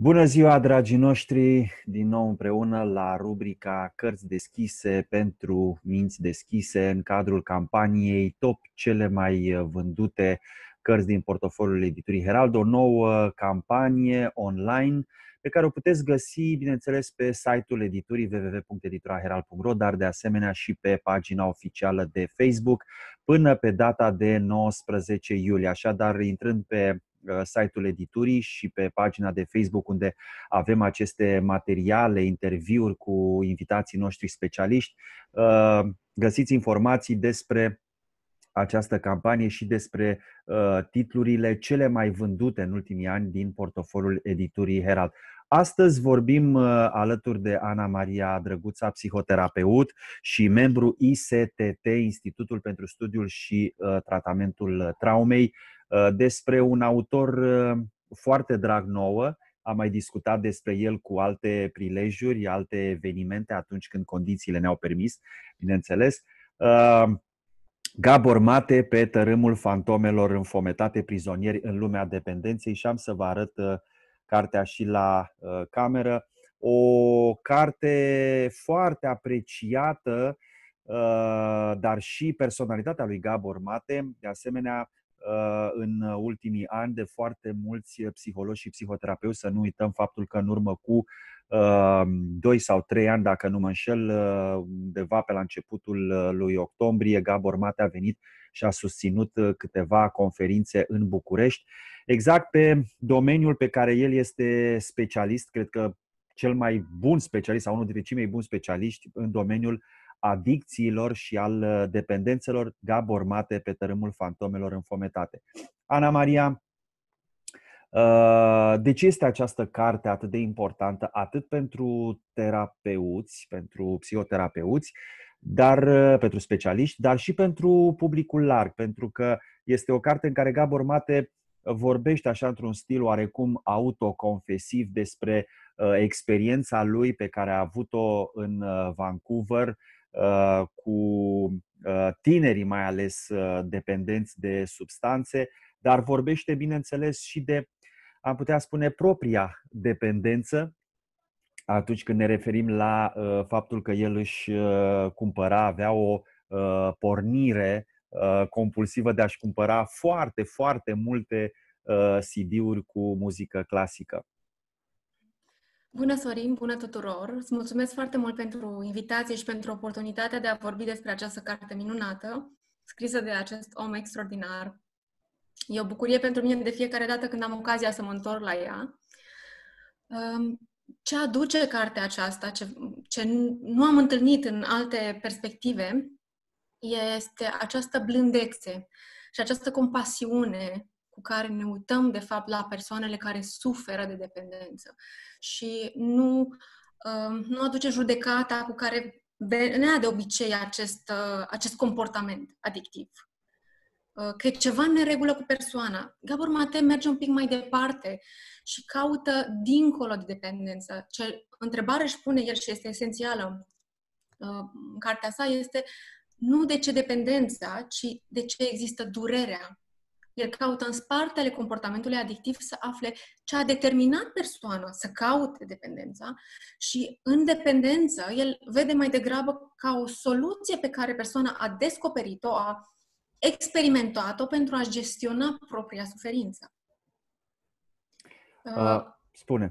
Bună ziua, dragii noștri! Din nou împreună la rubrica Cărți deschise pentru minți deschise în cadrul campaniei Top cele mai vândute cărți din portofoliul editurii Herald, o nouă campanie online pe care o puteți găsi, bineînțeles, pe site-ul editurii www.edituraherald.ro, dar de asemenea și pe pagina oficială de Facebook până pe data de 19 iulie. Așadar, intrând pe site-ul editurii și pe pagina de Facebook unde avem aceste materiale, interviuri cu invitații noștri specialiști, găsiți informații despre această campanie și despre titlurile cele mai vândute în ultimii ani din portofoliul editurii Herald. Astăzi vorbim alături de Ana Maria Drăguța, psihoterapeut și membru ISTT, Institutul pentru Studiul și Tratamentul Traumei, despre un autor foarte drag nouă. Am mai discutat despre el cu alte prilejuri, alte evenimente, atunci când condițiile ne-au permis, bineînțeles. Gabor Maté, Pe tărâmul fantomelor înfometate, prizonieri în lumea dependenței, și am să vă arăt cartea și la cameră. O carte foarte apreciată, dar și personalitatea lui Gabor Maté, de asemenea, în ultimii ani de foarte mulți psihologi și psihoterapeuți. Să nu uităm faptul că în urmă cu 2 sau 3 ani, dacă nu mă înșel, undeva pe la începutul lui octombrie, Gabor Maté a venit și a susținut câteva conferințe în București, exact pe domeniul pe care el este specialist, cred că cel mai bun specialist sau unul dintre cei mai buni specialiști în domeniul adicțiilor și al dependențelor. Gabor Maté, Pe tărâmul fantomelor înfometate. Ana Maria, de ce este această carte atât de importantă, atât pentru terapeuți, pentru psihoterapeuți, dar pentru specialiști, dar și pentru publicul larg? Pentru că este o carte în care Gabor Maté vorbește așa într-un stil oarecum autoconfesiv despre experiența lui pe care a avut-o în Vancouver cu tinerii, mai ales dependenți de substanțe, dar vorbește, bineînțeles, și de, am putea spune, propria dependență atunci când ne referim la faptul că el își cumpăra, avea o pornire compulsivă de a-și cumpăra foarte, foarte multe CD-uri cu muzică clasică. Bună, Sorin! Bună tuturor! Îți mulțumesc foarte mult pentru invitație și pentru oportunitatea de a vorbi despre această carte minunată, scrisă de acest om extraordinar. E o bucurie pentru mine de fiecare dată când am ocazia să mă întorc la ea. Ce aduce cartea aceasta, ce nu am întâlnit în alte perspective, este această blândețe și această compasiune cu care ne uităm, de fapt, la persoanele care suferă de dependență și nu aduce judecata cu care venea de obicei acest comportament adictiv. Că e ceva în neregulă cu persoana. Gabor Maté merge un pic mai departe și caută dincolo de dependență. Ce întrebare își pune el și este esențială în cartea sa este nu de ce dependența, ci de ce există durerea. El caută în spartele comportamentului adictiv să afle ce a determinat persoana să caute dependența și în dependență el vede mai degrabă ca o soluție pe care persoana a descoperit-o, a experimentat-o pentru a gestiona propria suferință. Spune.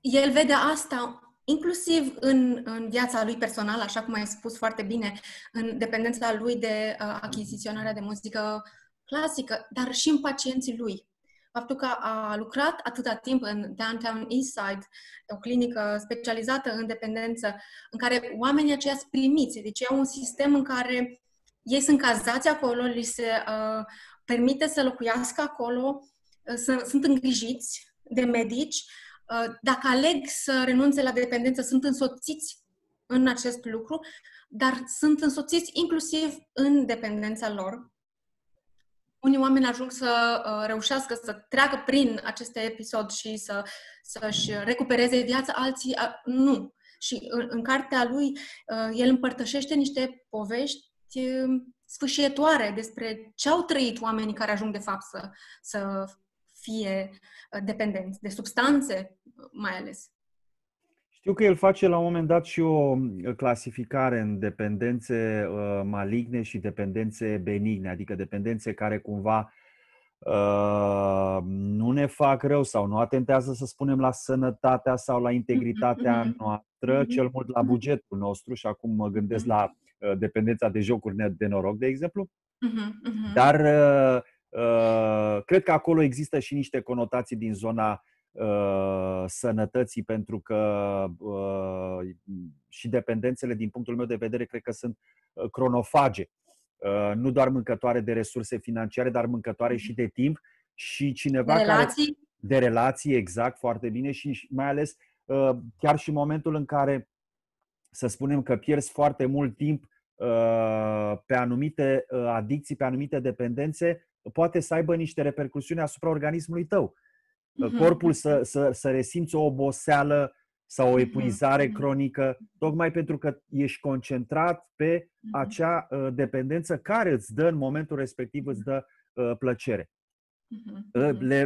El vede asta inclusiv în viața lui personală, așa cum ai spus foarte bine, în dependența lui de achiziționarea de muzică clasică, dar și în pacienții lui. Faptul că a lucrat atâta timp în Downtown Eastside, o clinică specializată în dependență, în care oamenii aceia sunt primiți, deci au un sistem în care ei sunt cazați acolo, li se permite să locuiască acolo, sunt îngrijiți de medici. Dacă aleg să renunțe la dependență, sunt însoțiți în acest lucru, dar sunt însoțiți inclusiv în dependența lor. Unii oameni ajung să reușească să treacă prin aceste episod și să-și recupereze viața, alții nu. Și în cartea lui, el împărtășește niște povești sfâșietoare despre ce au trăit oamenii care ajung, de fapt, să fie dependenți de substanțe, mai ales. Știu că el face la un moment dat și o clasificare în dependențe maligne și dependențe benigne, adică dependențe care cumva nu ne fac rău sau nu atentează, să spunem, la sănătatea sau la integritatea noastră, cel mult la bugetul nostru, și acum mă gândesc la dependența de jocuri de noroc, de exemplu. Dar cred că acolo există și niște conotații din zona sănătății, pentru că și dependențele, din punctul meu de vedere, cred că sunt cronofage. Nu doar mâncătoare de resurse financiare, dar mâncătoare și de timp și cineva de relații. De relații, exact, foarte bine, și mai ales chiar și momentul în care, să spunem că pierzi foarte mult timp pe anumite adicții, pe anumite dependențe, poate să aibă niște repercusiuni asupra organismului tău. Corpul să resimți o oboseală sau o epuizare cronică, tocmai pentru că ești concentrat pe acea dependență care îți dă, în momentul respectiv, îți dă plăcere.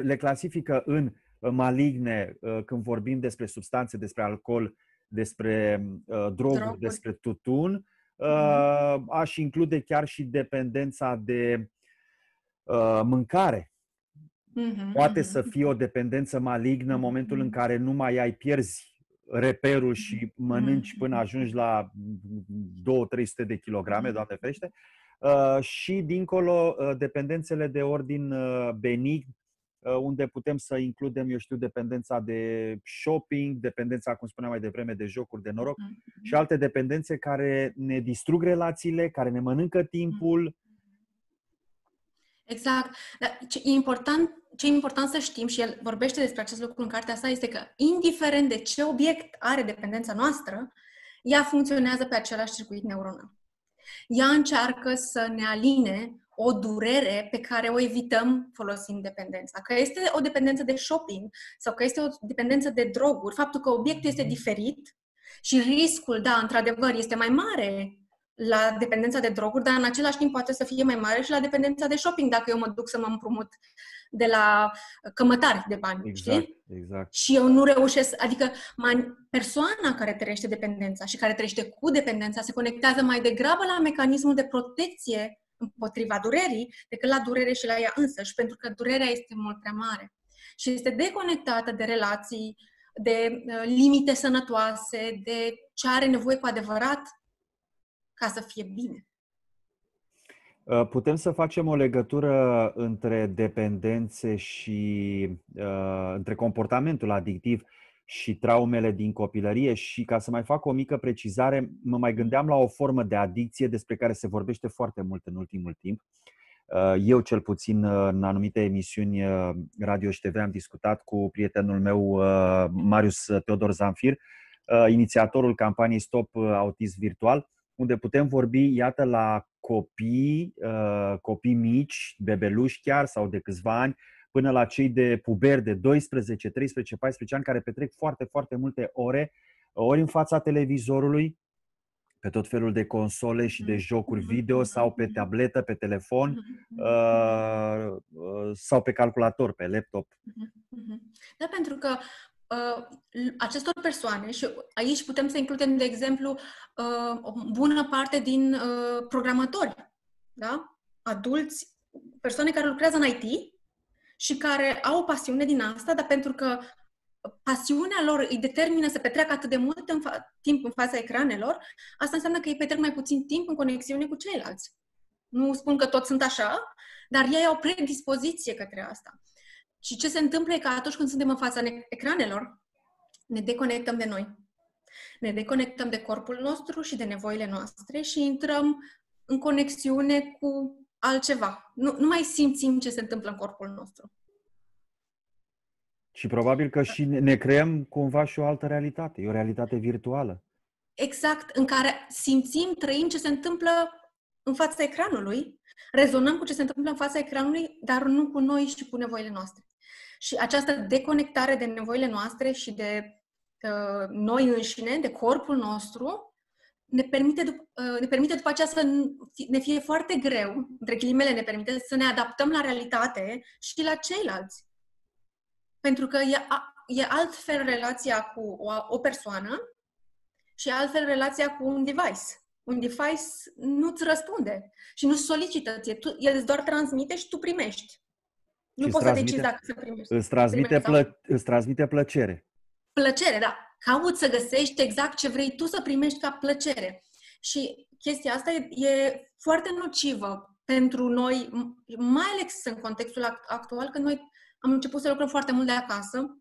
Le clasifică în maligne când vorbim despre substanțe, despre alcool, despre droguri, despre tutun. Aș include chiar și dependența de mâncare. Poate să fie o dependență malignă în momentul în care nu mai pierzi reperul și mănânci până ajungi la 200-300 de kilograme, Doamne ferește, și dincolo dependențele de ordin benign, unde putem să includem, eu știu, dependența de shopping, dependența, cum spuneam mai devreme, de jocuri de noroc și alte dependențe care ne distrug relațiile, care ne mănâncă timpul. Exact. Dar ce e important să știm, și el vorbește despre acest lucru în cartea sa, este că indiferent de ce obiect are dependența noastră, ea funcționează pe același circuit neuronal. Ea încearcă să ne aline o durere pe care o evităm folosind dependența. Că este o dependență de shopping sau că este o dependență de droguri, faptul că obiectul este diferit și riscul, da, într-adevăr, este mai mare la dependența de droguri, dar în același timp poate să fie mai mare și la dependența de shopping, dacă eu mă duc să mă împrumut de la cămătari de bani, exact, știi? Exact. Și eu nu reușesc, adică persoana care trăiește dependența și care trăiește cu dependența se conectează mai degrabă la mecanismul de protecție împotriva durerii decât la durere și la ea însăși, pentru că durerea este mult prea mare și este deconectată de relații, de limite sănătoase, de ce are nevoie cu adevărat ca să fie bine. Putem să facem o legătură între dependențe și între comportamentul adictiv și traumele din copilărie și, ca să mai fac o mică precizare, mă mai gândeam la o formă de adicție despre care se vorbește foarte mult în ultimul timp. Eu, cel puțin, în anumite emisiuni radio și TV am discutat cu prietenul meu Marius Teodor Zamfir, inițiatorul campaniei Stop Autism Virtual, unde putem vorbi, iată, la copii mici, bebeluși chiar, sau de câțiva ani, până la cei de puberi de 12, 13, 14 ani, care petrec foarte, foarte multe ore, ori în fața televizorului, pe tot felul de console și de jocuri video, sau pe tabletă, pe telefon, sau pe calculator, pe laptop. Da, pentru că acestor persoane, și aici putem să includem, de exemplu, o bună parte din programatori, da? Adulți, persoane care lucrează în IT și care au o pasiune din asta, dar pentru că pasiunea lor îi determină să petreacă atât de mult timp în fața ecranelor, asta înseamnă că ei petrec mai puțin timp în conexiune cu ceilalți. Nu spun că toți sunt așa, dar ei au predispoziție către asta. Și ce se întâmplă e că atunci când suntem în fața ecranelor, ne deconectăm de noi. Ne deconectăm de corpul nostru și de nevoile noastre și intrăm în conexiune cu altceva. Nu mai simțim ce se întâmplă în corpul nostru. Și probabil că și ne creăm cumva și o altă realitate. E o realitate virtuală. Exact, în care simțim, trăim ce se întâmplă în fața ecranului, rezonăm cu ce se întâmplă în fața ecranului, dar nu cu noi și cu nevoile noastre. Și această deconectare de nevoile noastre și de noi înșine, de corpul nostru, ne permite după aceea să ne fie foarte greu, între ghilimele, ne permite să ne adaptăm la realitate și la ceilalți. Pentru că e altfel relația cu o persoană și altfel relația cu un device. Un device nu-ți răspunde și nu-ți solicită ție. El îți doar transmite și tu primești. Nu poți să decizi dacă să primești. Îți transmite plăcere. Plăcere, da. Cauți să găsești exact ce vrei tu să primești ca plăcere. Și chestia asta e foarte nocivă pentru noi, mai ales în contextul actual, când noi am început să lucrăm foarte mult de acasă,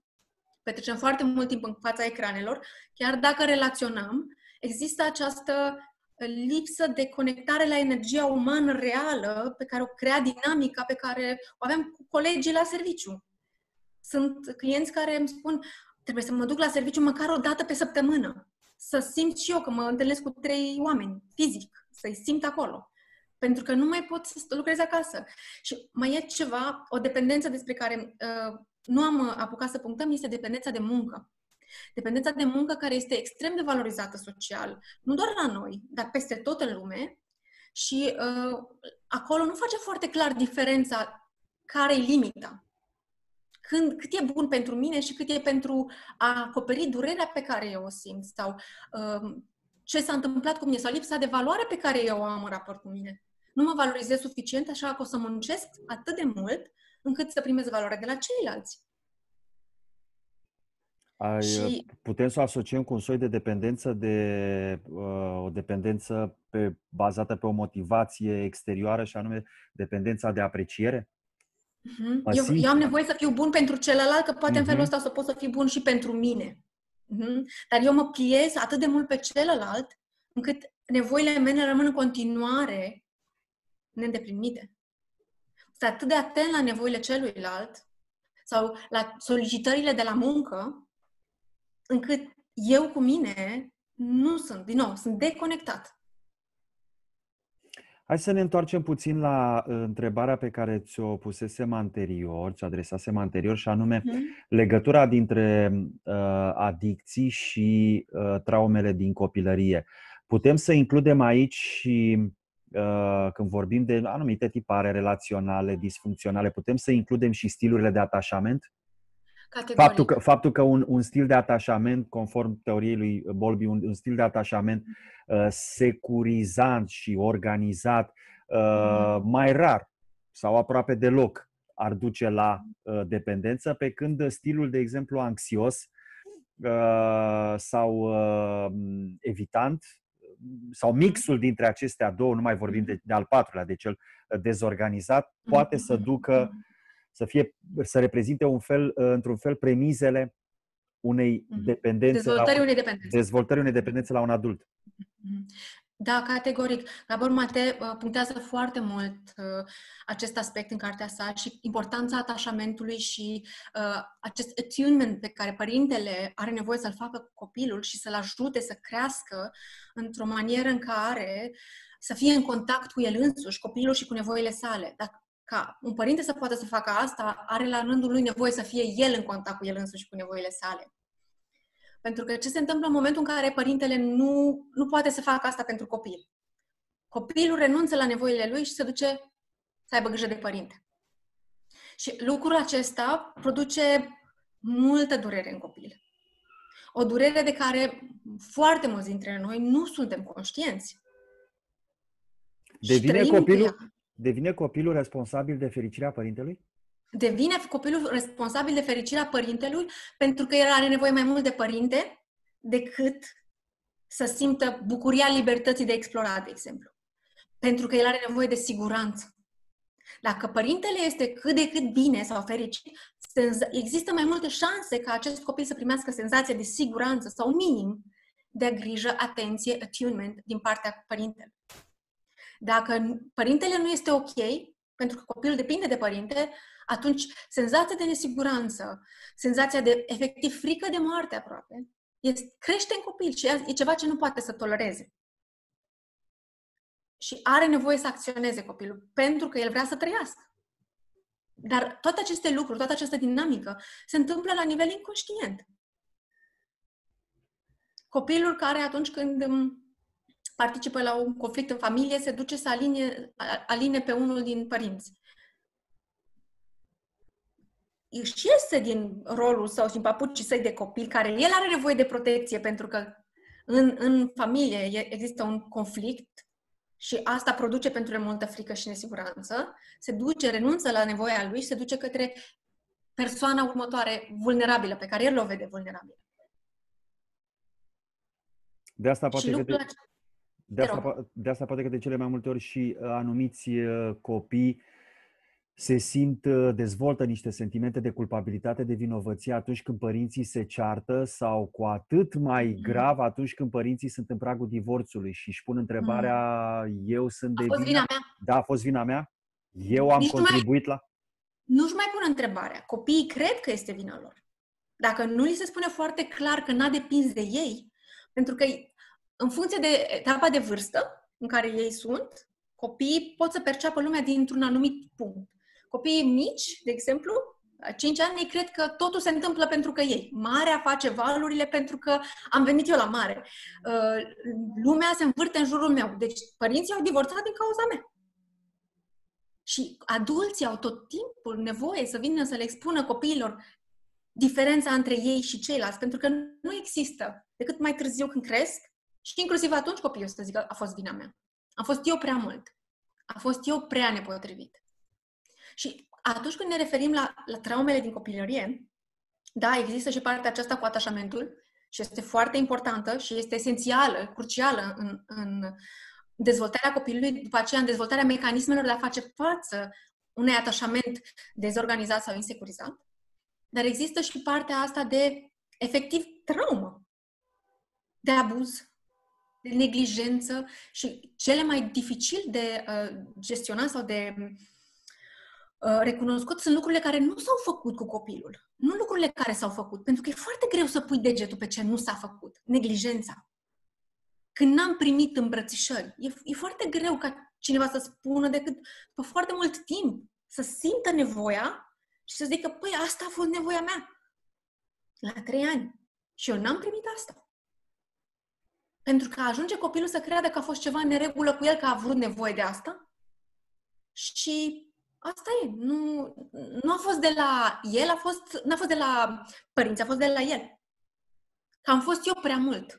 petrecem foarte mult timp în fața ecranelor, chiar dacă relaționăm, există această lipsă de conectare la energia umană reală pe care o crea dinamica pe care o aveam cu colegii la serviciu. Sunt clienți care îmi spun, trebuie să mă duc la serviciu măcar o dată pe săptămână, să simt și eu că mă întâlnesc cu 3 oameni, fizic, să-i simt acolo. Pentru că nu mai pot să lucrez acasă. Și mai e ceva, o dependență despre care nu am apucat să punctăm, este dependența de muncă. Dependența de muncă care este extrem de valorizată social, nu doar la noi, dar peste tot în lume și acolo nu face foarte clar diferența care-i limita. Cât e bun pentru mine și cât e pentru a acoperi durerea pe care eu o simt sau ce s-a întâmplat cu mine sau lipsa de valoare pe care eu o am în raport cu mine. Nu mă valorizez suficient, așa că o să muncesc atât de mult încât să primesc valoare de la ceilalți. Putem să o asociem cu un soi de dependență, o dependență bazată pe o motivație exterioară și anume dependența de apreciere? Eu am nevoie să fiu bun pentru celălalt, că poate în felul ăsta să pot să fiu bun și pentru mine. Dar eu mă pliez atât de mult pe celălalt, încât nevoile mele rămân în continuare neîndeplinite. Sunt atât de atent la nevoile celuilalt sau la solicitările de la muncă, încât eu cu mine nu sunt, din nou, sunt deconectat. Hai să ne întoarcem puțin la întrebarea pe care ți-o pusesem anterior, ți-o adresasem anterior, și anume legătura dintre adicții și traumele din copilărie. Putem să includem aici și când vorbim de anumite tipare relaționale, disfuncționale, putem să includem și stilurile de atașament? Categoric. Faptul că un stil de atașament, conform teoriei lui Bolbi, un stil de atașament securizant și organizat, mai rar sau aproape deloc ar duce la dependență, pe când stilul, de exemplu, anxios sau evitant, sau mixul dintre acestea două, nu mai vorbim de al patrulea, de cel dezorganizat, poate să ducă să reprezinte într-un fel premizele unei dependențe, dezvoltării unei dependențe la un adult. Da, categoric. Gabor Maté punctează foarte mult acest aspect în cartea sa și importanța atașamentului și acest attunement pe care părintele are nevoie să-l facă cu copilul și să-l ajute să crească într-o manieră în care să fie în contact cu el însuși, copilul și cu nevoile sale. Ca un părinte să poată să facă asta, are la rândul lui nevoie să fie el în contact cu el însuși și cu nevoile sale. Pentru că ce se întâmplă în momentul în care părintele nu poate să facă asta pentru copil? Copilul renunță la nevoile lui și se duce să aibă grijă de părinte. Și lucrul acesta produce multă durere în copil. O durere de care foarte mulți dintre noi nu suntem conștienți. Devine copilul responsabil de fericirea părintelui? Devine copilul responsabil de fericirea părintelui pentru că el are nevoie mai mult de părinte decât să simtă bucuria libertății de explorat, de exemplu. Pentru că el are nevoie de siguranță. Dacă părintele este cât de cât bine sau fericit, există mai multe șanse ca acest copil să primească senzația de siguranță sau minim de grijă, atenție, attunement din partea părintelui. Dacă părintele nu este ok, pentru că copilul depinde de părinte, atunci senzația de nesiguranță, senzația de efectiv frică de moarte aproape, crește în copil și e ceva ce nu poate să tolereze. Și are nevoie să acționeze copilul, pentru că el vrea să trăiască. Dar toate aceste lucruri, toată această dinamică se întâmplă la nivel inconștient. Copilul care atunci când participă la un conflict în familie, se duce să aline pe unul din părinți. își iese din rolul său și din papucii săi de copil, care el are nevoie de protecție pentru că în familie există un conflict și asta produce pentru el multă frică și nesiguranță, se duce, renunță la nevoia lui și se duce către persoana următoare vulnerabilă, pe care el o vede vulnerabilă. De asta poate că de cele mai multe ori și anumiți copii se simt, dezvoltă niște sentimente de culpabilitate, de vinovăție atunci când părinții se ceartă sau cu atât mai grav atunci când părinții sunt în pragul divorțului și își pun întrebarea, eu sunt de vină? A fost vina mea? Da, a fost vina mea? Eu am contribuit la... Nu-și mai pun întrebarea. Copiii cred că este vina lor. Dacă nu li se spune foarte clar că n-a depins de ei, pentru că în funcție de etapa de vârstă în care ei sunt, copiii pot să perceapă lumea dintr-un anumit punct. Copiii mici, de exemplu, la 5 ani, ei cred că totul se întâmplă pentru că ei. Marea face valurile pentru că am venit eu la mare. Lumea se învârte în jurul meu. Deci părinții au divorțat din cauza mea. Și adulții au tot timpul nevoie să vină să le expună copiilor diferența între ei și ceilalți, pentru că nu există decât mai târziu când cresc și inclusiv atunci copiii o să zică a fost vina mea. Am fost eu prea mult. Am fost eu prea nepotrivit. Și atunci când ne referim la traumele din copilărie, da, există și partea aceasta cu atașamentul și este foarte importantă și este esențială, crucială în dezvoltarea copilului, după aceea în dezvoltarea mecanismelor de a face față unui atașament dezorganizat sau insecurizat. Dar există și partea asta de efectiv traumă, de abuz, de neglijență și cele mai dificil de gestionat sau de recunoscut sunt lucrurile care nu s-au făcut cu copilul. Nu lucrurile care s-au făcut, pentru că e foarte greu să pui degetul pe ce nu s-a făcut. Neglijența. Când n-am primit îmbrățișări, e foarte greu ca cineva să spună decât pe foarte mult timp să simtă nevoia și să zică, păi, asta a fost nevoia mea. La 3 ani. Și eu n-am primit asta. Pentru că ajunge copilul să creadă că a fost ceva în neregulă cu el, că a avut nevoie de asta. Și asta e. Nu a fost de la el, n-a fost de la părinți, a fost de la el. Că am fost eu prea mult.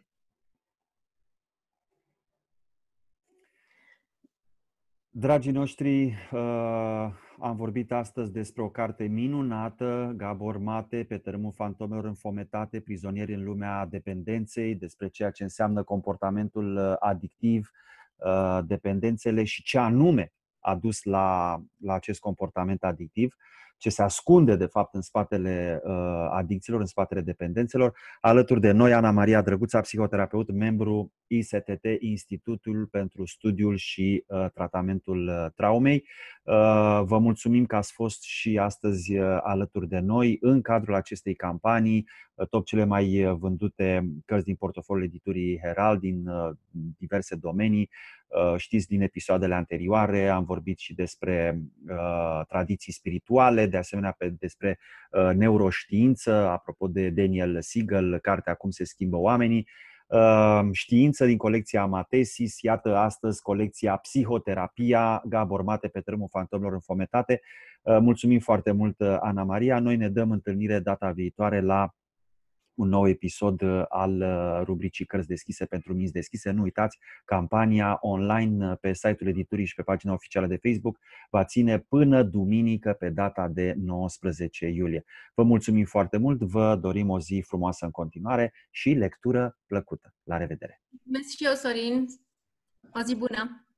Dragii noștri, am vorbit astăzi despre o carte minunată, Gabor Maté, Pe tărâmul fantomelor înfometate, prizonieri în lumea dependenței, despre ceea ce înseamnă comportamentul adictiv, dependențele și ce anume a dus la acest comportament adictiv, ce se ascunde de fapt în spatele adicțiilor, în spatele dependențelor. Alături de noi, Ana Maria Drăguța, psihoterapeut, membru ISTT, Institutul pentru Studiul și Tratamentul Traumei. Vă mulțumim că ați fost și astăzi alături de noi în cadrul acestei campanii, top cele mai vândute cărți din portofoliul editurii Herald, din diverse domenii. Știți din episoadele anterioare, am vorbit și despre tradiții spirituale, de asemenea despre neuroștiință, apropo de Daniel Siegel, cartea Cum se schimbă oamenii, știință din colecția Amatesis, iată astăzi colecția Psihoterapia, Gabor Maté, Pe tărâmul fantomelor înfometate. Mulțumim foarte mult, Ana Maria. Noi ne dăm întâlnire data viitoare la un nou episod al rubricii Cărți deschise pentru minți deschise. Nu uitați, campania online pe site-ul editurii și pe pagina oficială de Facebook va ține până duminică pe data de 19 iulie. Vă mulțumim foarte mult, vă dorim o zi frumoasă în continuare și lectură plăcută. La revedere! Mulțumesc și eu, Sorin! O zi bună!